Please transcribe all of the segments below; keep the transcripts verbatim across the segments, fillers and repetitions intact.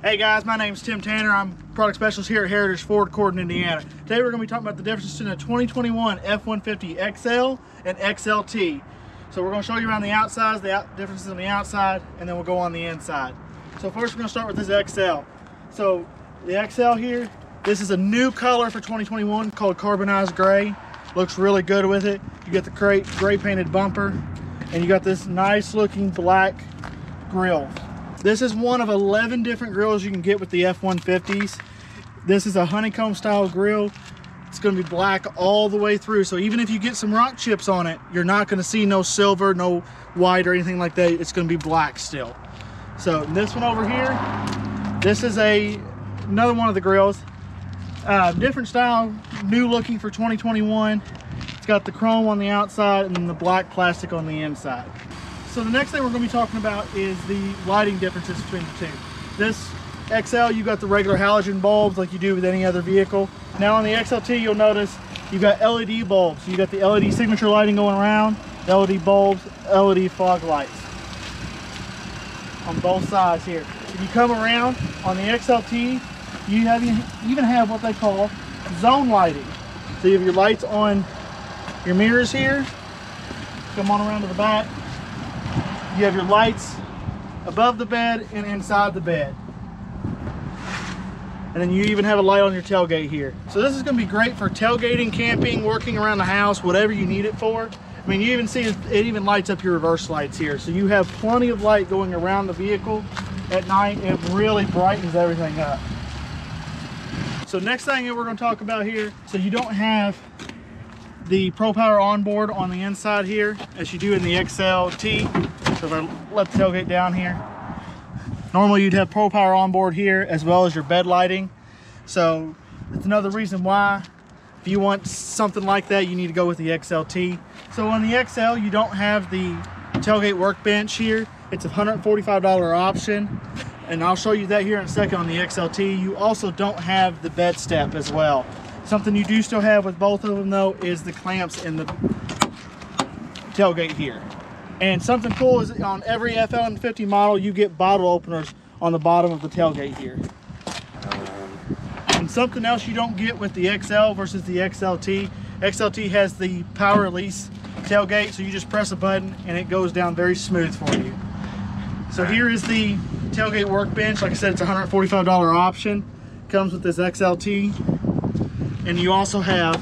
Hey guys, my name is Tim Tanner. I'm product specialist here at Heritage Ford, Corydon, Indiana. Today we're going to be talking about the difference between a twenty twenty-one F one fifty X L and X L T. So we're going to show you around the outsides, the out differences on the outside, and then we'll go on the inside. So first we're going to start with this X L. So the X L here, this is a new color for twenty twenty-one called Carbonized Gray. Looks really good with it. You get the great gray painted bumper, and you got this nice looking black grille. This is one of eleven different grills you can get with the F one fifties. This is a honeycomb style grill. It's going to be black all the way through. So even if you get some rock chips on it, you're not going to see no silver, no white or anything like that. It's going to be black still. So this one over here, this is a another one of the grills. Uh, different style, new looking for twenty twenty-one. It's got the chrome on the outside and then the black plastic on the inside. So the next thing we're going to be talking about is the lighting differences between the two. This X L, you got the regular halogen bulbs like you do with any other vehicle. Now on the X L T, you'll notice you've got L E D bulbs. You got the L E D signature lighting going around, L E D bulbs, L E D fog lights on both sides here. If you come around on the X L T, you have even have what they call zone lighting. So you have your lights on your mirrors here. Come on around to the back. You have your lights above the bed and inside the bed. And then you even have a light on your tailgate here. So this is going to be great for tailgating, camping, working around the house, whatever you need it for. I mean, you even see it, it even lights up your reverse lights here. So you have plenty of light going around the vehicle at night. It really brightens everything up. So next thing that we're going to talk about here, so you don't have the Pro Power Onboard on the inside here as you do in the X L T. So if I let the tailgate down here, normally you'd have Pro Power Onboard here as well as your bed lighting. So it's another reason why if you want something like that, you need to go with the X L T. So on the X L, you don't have the tailgate workbench here. It's a one hundred forty-five dollar option, and I'll show you that here in a second. On the X L T, you also don't have the bed step as well. Something you do still have with both of them though is the clamps in the tailgate here. And something cool is on every F one fifty model, you get bottle openers on the bottom of the tailgate here. And something else you don't get with the X L versus the X L T, X L T has the power release tailgate, so you just press a button and it goes down very smooth for you. So here is the tailgate workbench. Like I said, it's a one hundred forty-five dollar option. Comes with this X L T. And you also have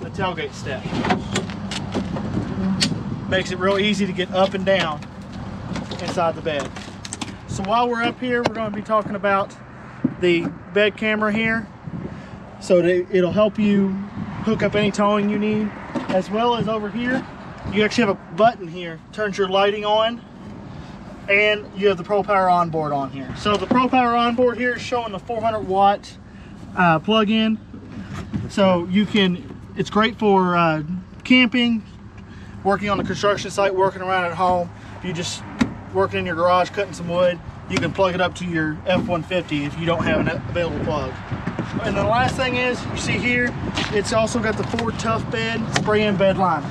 the tailgate step. Makes it real easy to get up and down inside the bed. So while we're up here, we're going to be talking about the bed camera here. So it'll help you hook up any towing you need. As well as over here, you actually have a button here, turns your lighting on, and you have the Pro Power Onboard on here. So the Pro Power Onboard here is showing the four hundred watt uh, plug-in. So you can, it's great for uh, camping, working on a construction site, working around at home. If you're just working in your garage, cutting some wood, you can plug it up to your F one fifty if you don't have an available plug. And the last thing is, you see here, it's also got the Ford Tough bed, spray-in bed liner,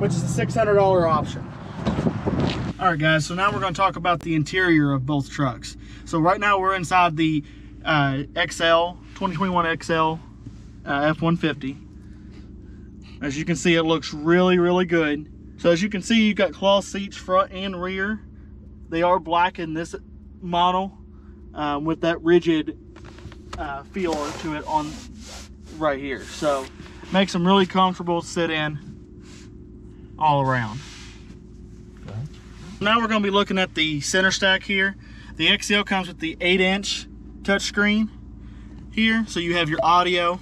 which is a six hundred dollar option. All right, guys, so now we're gonna talk about the interior of both trucks. So right now we're inside the uh, X L, twenty twenty-one X L uh, F one fifty. As you can see, it looks really, really good. So as you can see, you've got cloth seats front and rear. They are black in this model uh, with that rigid uh, feel to it on right here. So makes them really comfortable to sit in all around. Okay. Now we're gonna be looking at the center stack here. The X L comes with the eight inch touchscreen here. So you have your audio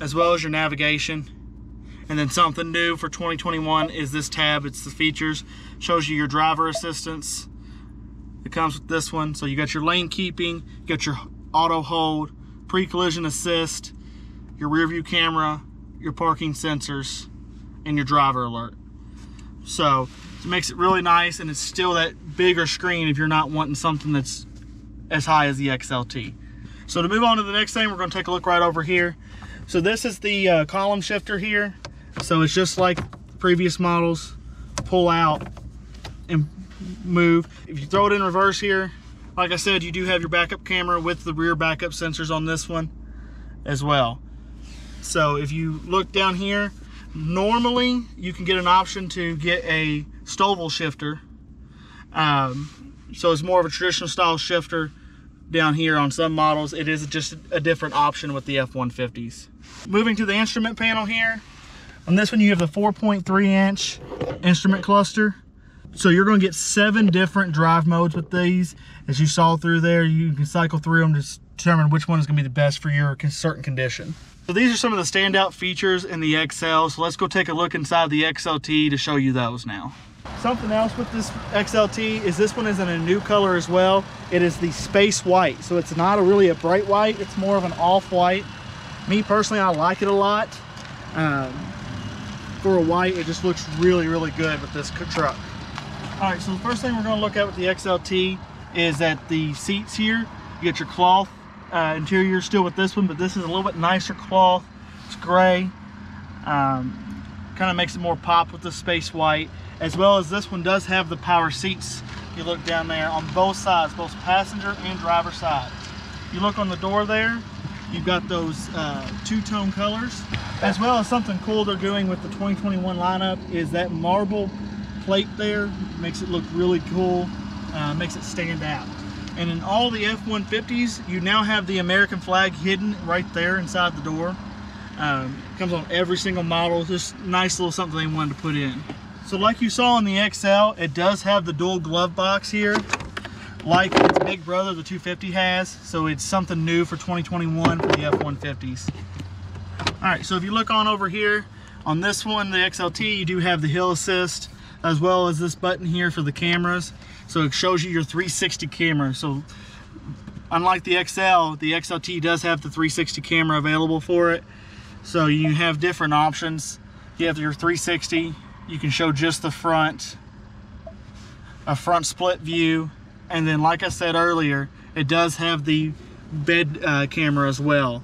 as well as your navigation. And then something new for twenty twenty-one is this tab. It's the features. Shows you your driver assistance. It comes with this one. So you got your lane keeping, you got your auto hold, pre-collision assist, your rear view camera, your parking sensors, and your driver alert. So it makes it really nice, and it's still that bigger screen if you're not wanting something that's as high as the X L T. So to move on to the next thing, we're gonna take a look right over here. So this is the uh, column shifter here. So it's just like previous models, pull out and move. If you throw it in reverse here, Like I said, you do have your backup camera with the rear backup sensors on this one as well. So if you look down here, normally you can get an option to get a Stovall shifter. Um, so it's more of a traditional style shifter down here. On some models, it is just a different option with the F one fifties. Moving to the instrument panel here. On this one, you have the four point three inch instrument cluster. So you're going to get seven different drive modes with these. As you saw through there, you can cycle through them to determine which one is going to be the best for your certain condition. So these are some of the standout features in the X L. So let's go take a look inside the X L T to show you those now. Something else with this X L T is this one is in a new color as well. It is the space white. So it's not a really a bright white. It's more of an off-white. Me personally, I like it a lot. Um, for a white, it just looks really, really good with this truck. All right, so the first thing we're going to look at with the X L T is at the seats here. You get your cloth uh, interior still with this one, but this is a little bit nicer cloth. It's gray. Um, kind of makes it more pop with the space white. As well as this one does have the power seats. You look down there on both sides, both passenger and driver side. You look on the door there, you've got those uh, two-tone colors. As well as something cool they're doing with the twenty twenty-one lineup is that marble plate there. Makes it look really cool, uh, makes it stand out. And in all the F one fifties, you now have the American flag hidden right there inside the door. Um, comes on every single model, just nice little something they wanted to put in. So like you saw in the X L, it does have the dual glove box here, like its big brother, the two fifty has. So it's something new for twenty twenty-one for the F one fifties. All right, so if you look on over here, on this one, the X L T, you do have the hill assist, as well as this button here for the cameras. So it shows you your three sixty camera. So unlike the X L, the X L T does have the three sixty camera available for it. So you have different options. You have your three sixty. You can show just the front, a front split view. And then like I said earlier, it does have the bed uh, camera as well.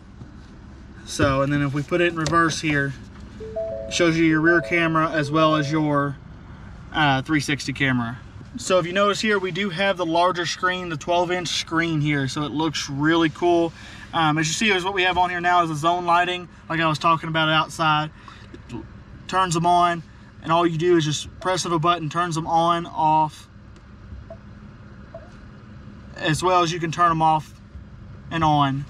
So, and then if we put it in reverse here, it shows you your rear camera as well as your uh, three sixty camera. So if you notice here, we do have the larger screen, the twelve inch screen here. So it looks really cool. Um, as you see, is what we have on here now is the zone lighting. Like I was talking about outside, it turns them on. And all you do is just press of a button, turns them on, off, as well as you can turn them off and on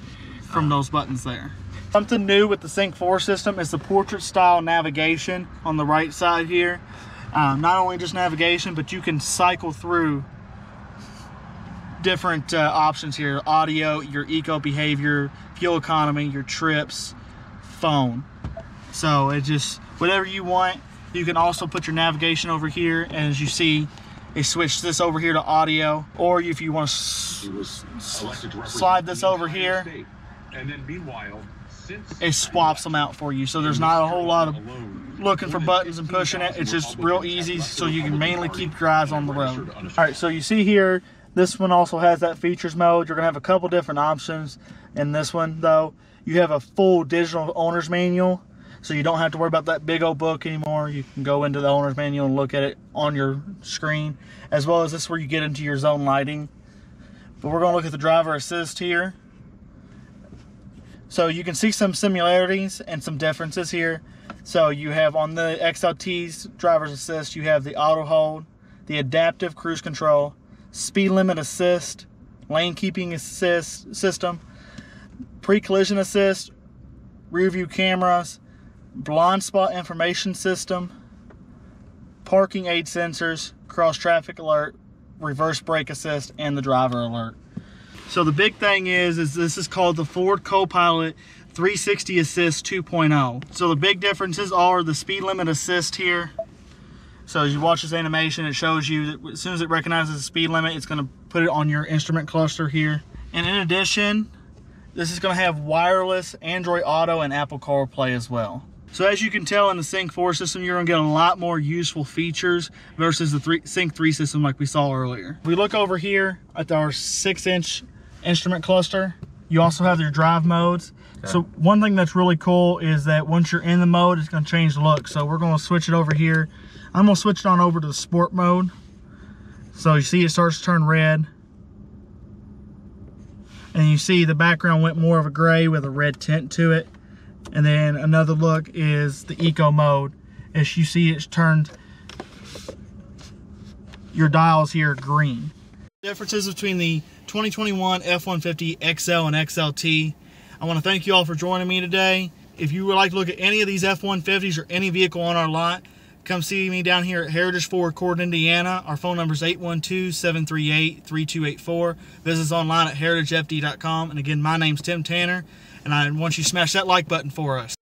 from those buttons there. Something new with the sync four system is the portrait style navigation on the right side here. Um, not only just navigation, but you can cycle through different uh, options here. Audio, your eco behavior, fuel economy, your trips, phone. So it just, whatever you want. You can also put your navigation over here, and as you see, it switched this over here to audio, or if you want to slide this over here, state. And then meanwhile, since it swaps them out for you. So there's not a whole lot of looking for buttons and pushing it. It's just real easy, so you can mainly keep your eyes on the road. All right, so you see here, this one also has that features mode. You're gonna have a couple different options. In this one though, you have a full digital owner's manual. So you don't have to worry about that big old book anymore. You can go into the owner's manual and look at it on your screen, as well as this is where you get into your zone lighting. But we're gonna look at the driver assist here. So you can see some similarities and some differences here. So you have on the X L T's driver's assist, you have the auto hold, the adaptive cruise control, speed limit assist, lane keeping assist system, pre-collision assist, rear view cameras, blind spot information system, parking aid sensors, cross traffic alert, reverse brake assist, and the driver alert. So the big thing is, is this is called the Ford Copilot three sixty Assist two point oh. So the big differences are the speed limit assist here. So as you watch this animation, it shows you that as soon as it recognizes the speed limit, it's gonna put it on your instrument cluster here. And in addition, this is gonna have wireless Android Auto and Apple CarPlay as well. So as you can tell in the sync four system, you're gonna get a lot more useful features versus the sync three system like we saw earlier. If we look over here at our six inch instrument cluster, you also have your drive modes. Okay. So one thing that's really cool is that once you're in the mode, it's gonna change the look. So we're gonna switch it over here. I'm gonna switch it on over to the sport mode. So you see it starts to turn red. And you see the background went more of a gray with a red tint to it. And then another look is the eco mode. As you see, it's turned your dials here green. Differences between the twenty twenty-one F one fifty X L and X L T. I want to thank you all for joining me today. If you would like to look at any of these F one fifties or any vehicle on our lot, come see me down here at Heritage Ford, Corydon, Indiana. Our phone number is eight one two, seven three eight, three two eight four. Visit us online at heritage f d dot com. And again, my name's Tim Tanner, and I want you to smash that like button for us.